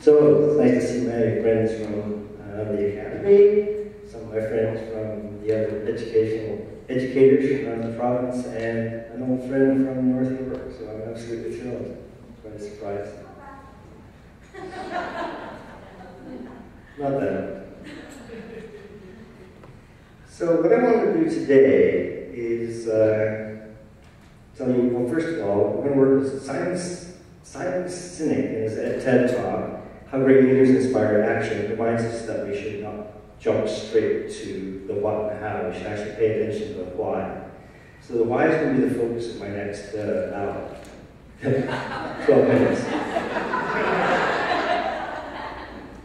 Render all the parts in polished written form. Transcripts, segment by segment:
So it's nice to see my friends from the academy, some of my friends from the other educational educators around the province, and an old friend from North York. So I'm absolutely thrilled. Quite a surprise. Not that. So what I want to do today is tell you, well, first of all, we're going to work with Simon Sinek in his TED Talk, How Great Leaders Inspire Action, reminds us that we should not jump straight to the what and the how. We should actually pay attention to the why. So the why is going to be the focus of my next hour. 12 minutes.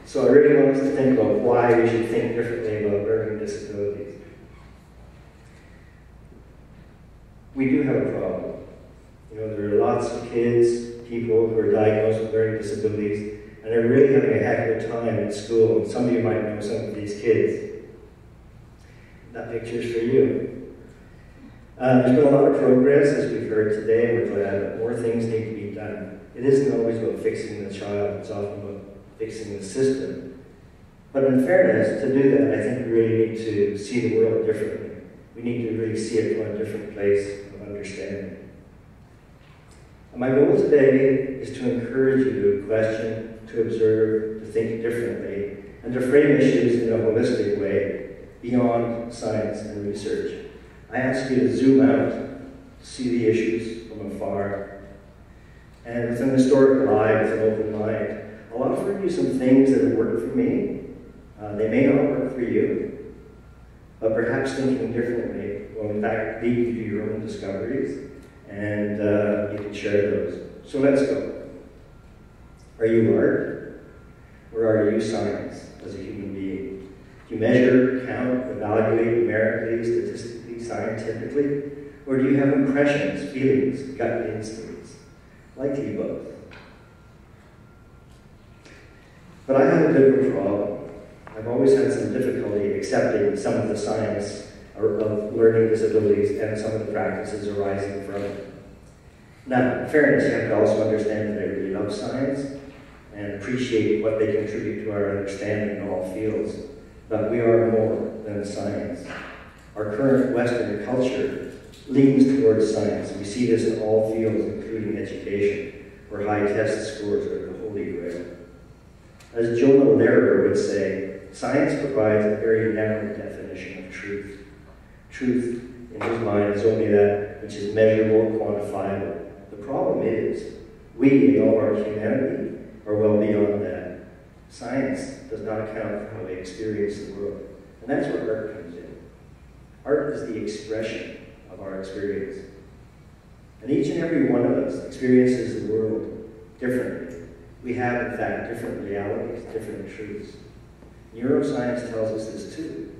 So I really want us to think about why we should think differently about learning disabilities. We do have a problem. You know, there are lots of kids, people who are diagnosed with learning disabilities, and they're really having a heck of a time in school. And some of you might know some of these kids. That picture's for you. There's been a lot of progress, as we've heard today, and we're glad that more things need to be done. It isn't always about fixing the child, it's often about fixing the system. But in fairness, to do that, I think we really need to see the world differently. We need to really see it from a different place of understanding. And my goal today is to encourage you to question, to observe, to think differently, and to frame issues in a holistic way beyond science and research. I ask you to zoom out, to see the issues from afar, and with an historic eye, with an open mind, I'll offer you some things that have worked for me. They may not work for you, but perhaps thinking differently will in fact lead you to your own discoveries, and you can share those. So let's go. Are you art? Or are you science as a human being? Do you measure, count, evaluate numerically, statistically, scientifically, or do you have impressions, feelings, gut instincts? Likely both. But I have a bit of a problem. I've always had some difficulty accepting some of the science of learning disabilities and some of the practices arising from it. Now, in fairness, you have to also understand that I really love science and appreciate what they contribute to our understanding in all fields, but we are more than science. Our current Western culture leans towards science. We see this in all fields, including education, where high test scores are the holy grail. As Jonah Lehrer would say, science provides a very narrow definition of truth. Truth, in his mind, is only that which is measurable, quantifiable. The problem is, we, in all our humanity, are well beyond that. Science does not account for how we experience the world, and that's where art comes in. Art is the expression of our experience. And each and every one of us experiences the world differently. We have, in fact, different realities, different truths. Neuroscience tells us this too.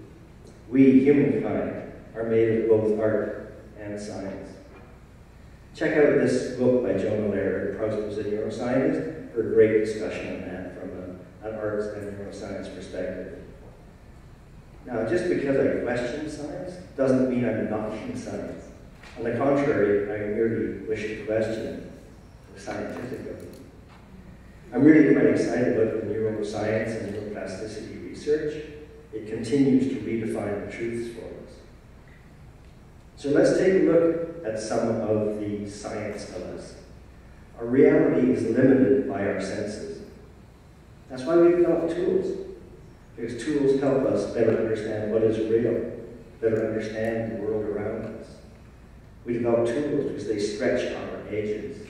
We, humankind, are made of both art and science. Check out this book by Jonah Lehrer, who was a neuroscientist, for a great discussion on that from an arts and neuroscience perspective. Now, just because I question science doesn't mean I'm knocking science. On the contrary, I merely wish to question the scientific evidence. I'm really quite excited about the neuroscience and neuroplasticity research. It continues to redefine the truths for us. So let's take a look at some of the science of us. Our reality is limited by our senses. That's why we develop tools. Because tools help us better understand what is real, better understand the world around us. We develop tools because they stretch our edges.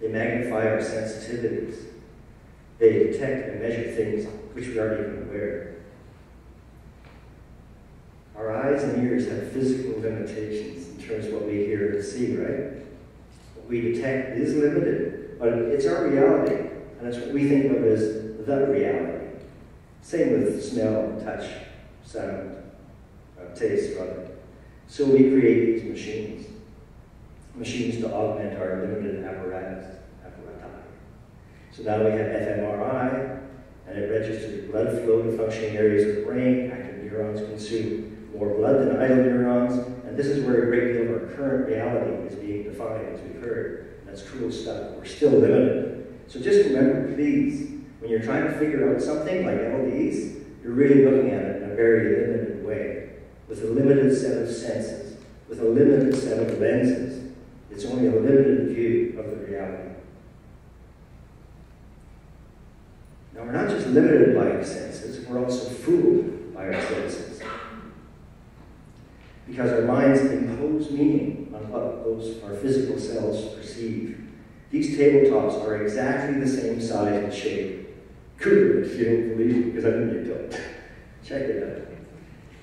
They magnify our sensitivities. They detect and measure things which we aren't even aware of. Our eyes and ears have physical limitations in terms of what we hear and see, right? What we detect is limited, but it's our reality, and it's what we think of as the reality. Same with smell, touch, sound, taste, rather. So we create these machines. Machines to augment our limited apparatus. So now we have fMRI, and it registers blood flow in functioning areas of the brain. Active neurons consume more blood than idle neurons, and this is where a great deal of our current reality is being defined, as we've heard. That's cruel stuff. We're still limited. So just remember, please, When you're trying to figure out something like LDs, you're really looking at it in a very limited way, with a limited set of senses, with a limited set of lenses. It's only a limited view of the reality. Now, we're not just limited by our senses, we're also fooled by our senses, because our minds impose meaning on what those, our physical selves perceive. These tabletops are exactly the same size and shape. Cooler if you don't believe me, because I know you don't. Check it out.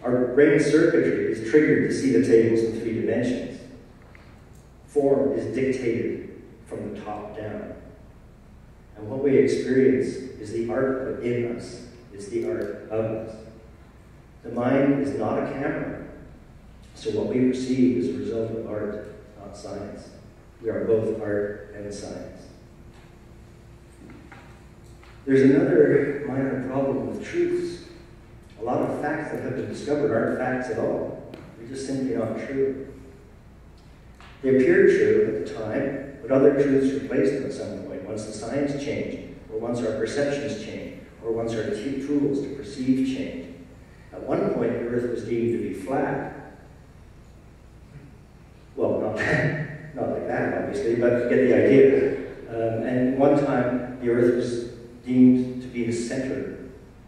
Our brain circuitry is triggered to see the tables in 3 dimensions. Form is dictated from the top down. And what we experience is the art within us. It's the art of us. The mind is not a camera. So what we perceive is a result of art, not science. We are both art and science. There's another minor problem with truths. A lot of facts that have been discovered aren't facts at all. They're just simply not true. They appeared true at the time, but other truths replaced them at some point. Once the science changed, or once our perceptions changed, or once our tools to perceive changed. At one point, the Earth was deemed to be flat. Well, not like that, obviously, but you get the idea. And one time, the Earth was deemed to be the center,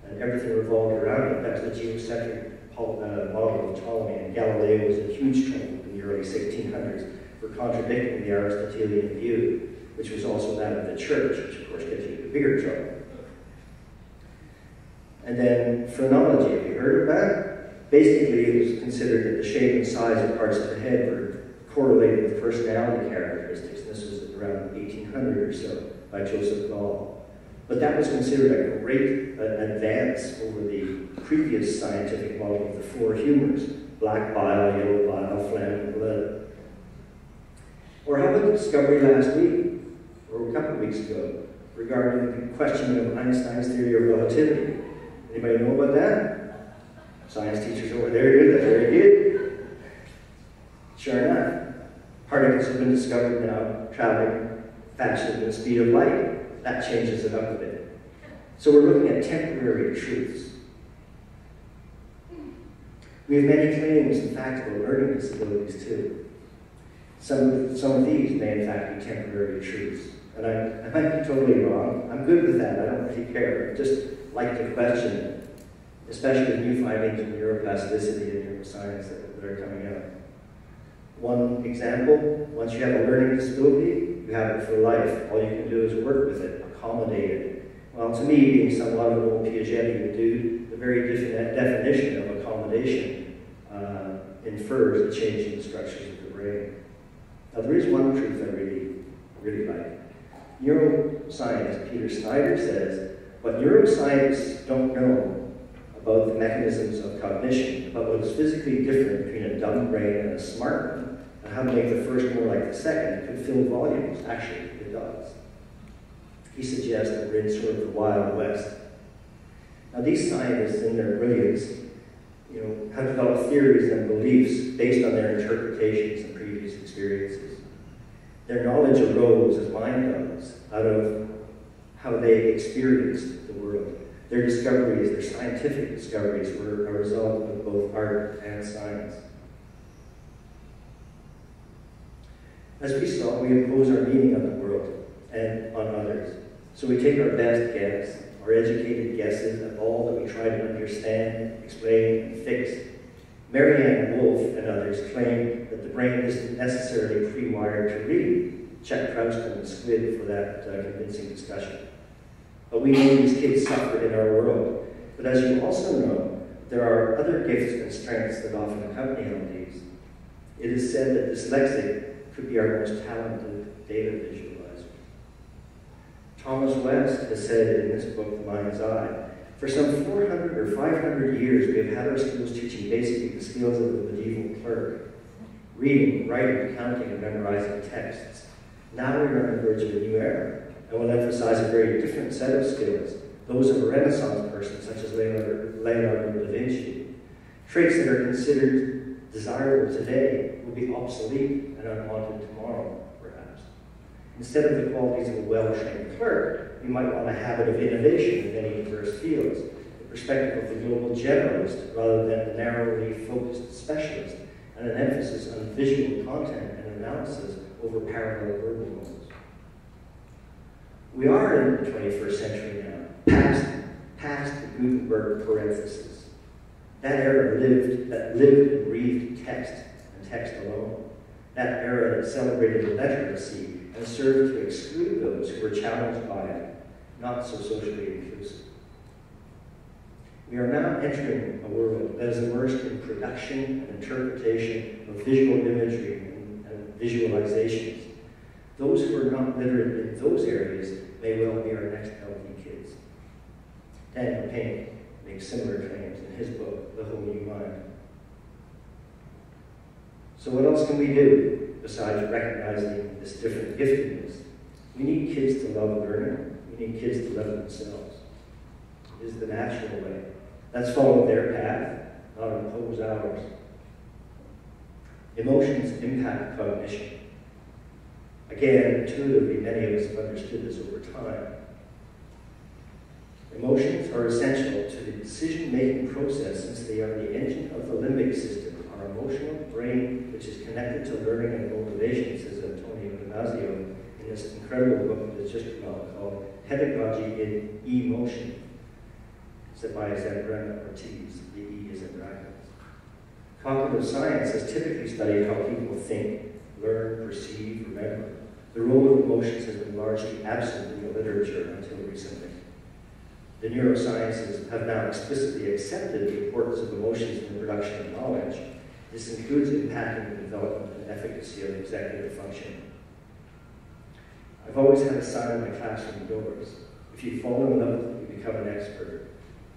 and everything revolved around it. That's the geocentric model of Ptolemy, and Galileo was a huge trouble in the early 1600s for contradicting the Aristotelian view, which was also that of the church, which of course gets you into bigger trouble. And then phrenology, have you heard of that? Basically, it was considered that the shape and size of parts of the head were correlated with personality characteristics. This was around 1800 or so by Joseph Gall. But that was considered a great advance over the previous scientific model of the 4 humors, black bile, yellow bile, phlegm, and blood. Or how about the discovery last week, or a couple of weeks ago, regarding the question of Einstein's theory of relativity? Anybody know about that? Science teachers over there do that, very good. Sure enough. Particles have been discovered now traveling faster than the speed of light. That changes it up a bit. So we're looking at temporary truths. We have many claims and facts about learning disabilities too. Some of these may in fact be temporary truths. And I might be totally wrong. I'm good with that. I don't really care. I just like to question it, especially with new findings in neuroplasticity and neuroscience that are coming out. One example, once you have a learning disability, you have it for life. All you can do is work with it, accommodate it. Well, to me, being somewhat of an old Piagetian dude, the very different definition of accommodation infers a change in the structures of the brain. Now, there is one truth I really like. Neuroscientist Peter Snyder says, what neuroscientists don't know about the mechanisms of cognition, about what is physically different between a dumb brain and a smart one, and how to make the first more like the second, could fill volumes. Actually, it does. He suggests that we're in sort of the Wild West. Now, these scientists, in their brilliance, have developed theories and beliefs based on their interpretations and previous experiences. Their knowledge arose, as mine does, out of how they experienced the world. Their discoveries, their scientific discoveries, were a result of both art and science. As we saw, we impose our meaning on the world and on others. So we take our best guess, our educated guesses at all that we try to understand, explain, and fix. Marianne Wolf and others claim that the brain isn't necessarily pre-wired to read. Check Crouchton and Squid for that convincing discussion. But we know these kids suffer in our world. But as you also know, there are other gifts and strengths that often accompany LDs. It is said that dyslexic could be our most talented data visualizer. Thomas West has said in his book, The Mind's Eye, for some 400 or 500 years, we have had our schools teaching basically the skills of the medieval clerk, reading, writing, counting, and memorizing texts. Now we are on the verge of a new era. I will emphasize a very different set of skills, those of a Renaissance person, such as Leonardo da Vinci. Traits that are considered desirable today will be obsolete and unwanted tomorrow, perhaps. Instead of the qualities of a well-trained clerk, you might want a habit of innovation in many diverse fields, the perspective of the global generalist rather than the narrowly focused specialist, and an emphasis on visual content and analysis over parallel verbal models. We are in the 21st century now, past the Gutenberg parenthesis. That era lived and breathed text, and text alone. That era that celebrated illiteracy and served to exclude those who were challenged by it, not so socially inclusive. We are now entering a world that is immersed in production and interpretation of visual imagery and visualizations. Those who are not literate in those areas may well be our next LD kids. Daniel Pink makes similar claims in his book, The Whole New Mind. So what else can we do besides recognizing this different giftedness? We need kids to love learning. We need kids to love themselves. It is the natural way. Let's follow their path, not impose ours. Emotions impact cognition. Again, intuitively, many of us have understood this over time. Emotions are essential to the decision-making process since they are the engine of the limbic system, our emotional brain, which is connected to learning and motivation, says Antonio Damasio in this incredible book that's just come out called Pedagogy in Emotion. It's by Zambrano Ortiz. The E is in brackets. Cognitive science has typically studied how people think, learn, perceive, remember. The role of emotions has been largely absent in the literature until recently. The neurosciences have now explicitly accepted the importance of emotions in the production of knowledge. This includes impacting the development and efficacy of executive functioning. I've always had a sign in my classroom doors: if you fall in love, you become an expert.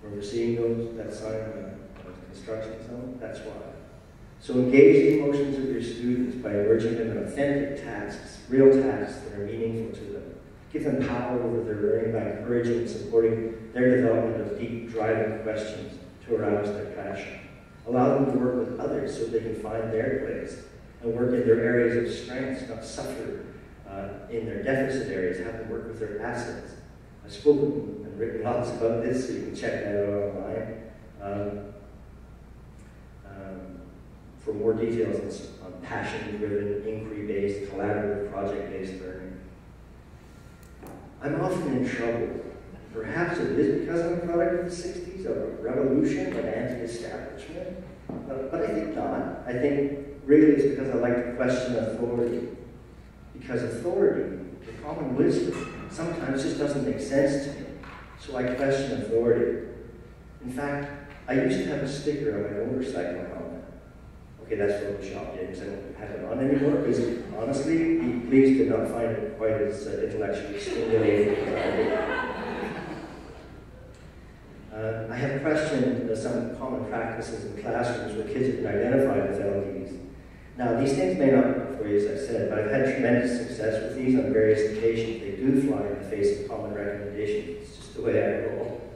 Remember seeing that sign on the construction zone? That's why. So engage the emotions of your students by urging them in authentic tasks, real tasks that are meaningful to them. Give them power over their learning by encouraging and supporting their development of deep, driving questions to arouse their passion. Allow them to work with others so they can find their place and work in their areas of strengths, not suffer in their deficit areas. Have them work with their assets. I've spoken and written lots about this, so you can check that out online for more details on passion-driven, inquiry-based, collaborative, project-based learning. I'm often in trouble. Perhaps it is because I'm a product of the 60s, of a revolution and anti-establishment, but I think not. I think really it's because I like to question authority. Because authority, the common wisdom, sometimes just doesn't make sense to me. So I question authority. In fact, I used to have a sticker on my motorcycle helmet. Okay, that's Photoshop, because I don't have it on anymore, because honestly, the police did not find it quite as intellectually stimulating as I did. I have questioned some common practices in classrooms where kids have been identified as LDs. Now, these things may not work for you, as I've said, but I've had tremendous success with these on various occasions. They do fly in the face of common recommendations. It's just the way I roll.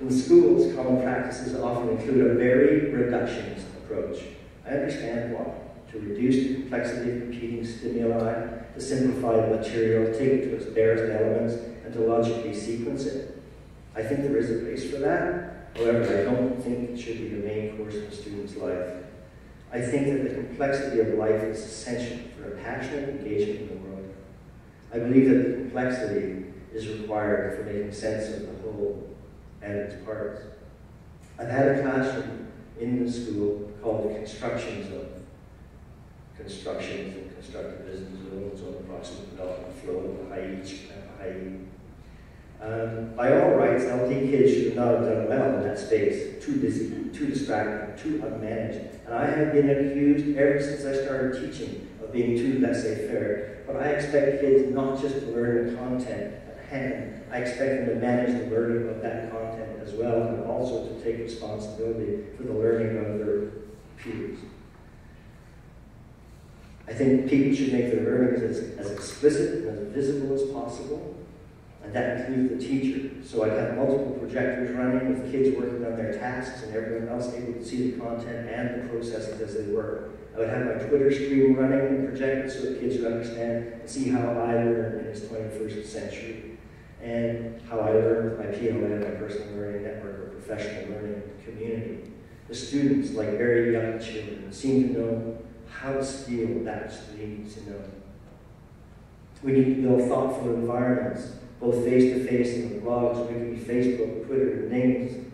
In schools, common practices often include a very reductionist approach. I understand why. To reduce the complexity of competing stimuli, to simplify the material, take it to its barest elements, and to logically sequence it. I think there is a place for that. However, I don't think it should be the main course of a student's life. I think that the complexity of life is essential for a passionate engagement in the world. I believe that the complexity is required for making sense of the whole and its parts. I've had a classroom in the school called the Construction Zone. Constructions and constructivism zones on the proximate development flow, by all rights, LD kids should not have done well in that space. Too busy, too distracted, too unmanaged. And I have been accused ever since I started teaching of being too laissez-faire. But I expect kids not just to learn the content at hand. I expect them to manage the learning of that content as well, and also to take responsibility for the learning of their peers. I think people should make their learning as explicit and as visible as possible. I and that included the teacher. So I'd have multiple projectors running with kids working on their tasks and everyone else able to see the content and the processes as they were. I would have my Twitter stream running and projected so that kids would understand and see how I learned in this 21st century and how I learned with my PLN, my personal learning network, or professional learning community. The students, like very young children, seem to know how to steal that which they need to know. We need to build thoughtful environments, both face-to-face and with blogs. We can be Facebook, Twitter, names,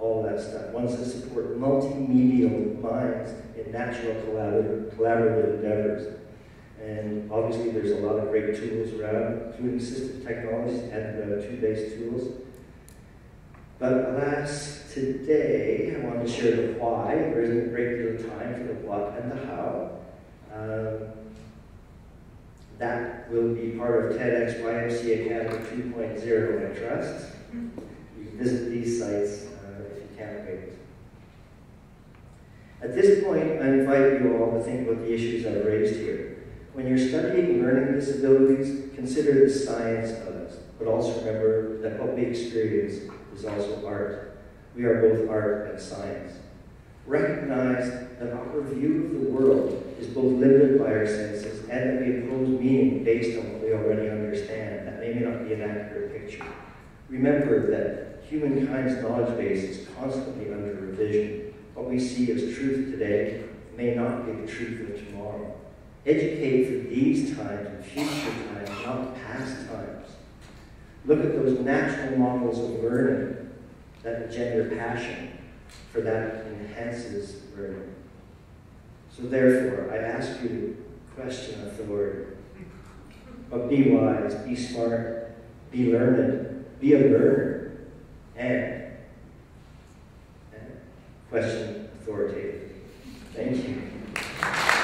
all that stuff. Ones that support multimedial minds in natural collaborative endeavors. And obviously there's a lot of great tools around, including assistive technologies and tool-based tools. But alas, today I want to share the why. There isn't a great deal of time for the what and the how. That will be part of TEDxYMCAcademy 2.0, I trust. You can visit these sites if you can't wait. At this point, I invite you all to think about the issues I've raised here. When you're studying learning disabilities, consider the science of it, but also remember that what we experience is also art. We are both art and science. Recognize that our view of the world is both limited by our senses and that we impose meaning based on what we already understand. That may not be an accurate picture. Remember that humankind's knowledge base is constantly under revision. What we see as truth today may not be the truth of tomorrow. Educate for these times and future times, not past times. Look at those natural models of learning that engender passion, for that enhances learning. So therefore, I ask you to question authority. But be wise, be smart, be learned, be a learner, and question authoritatively. Thank you.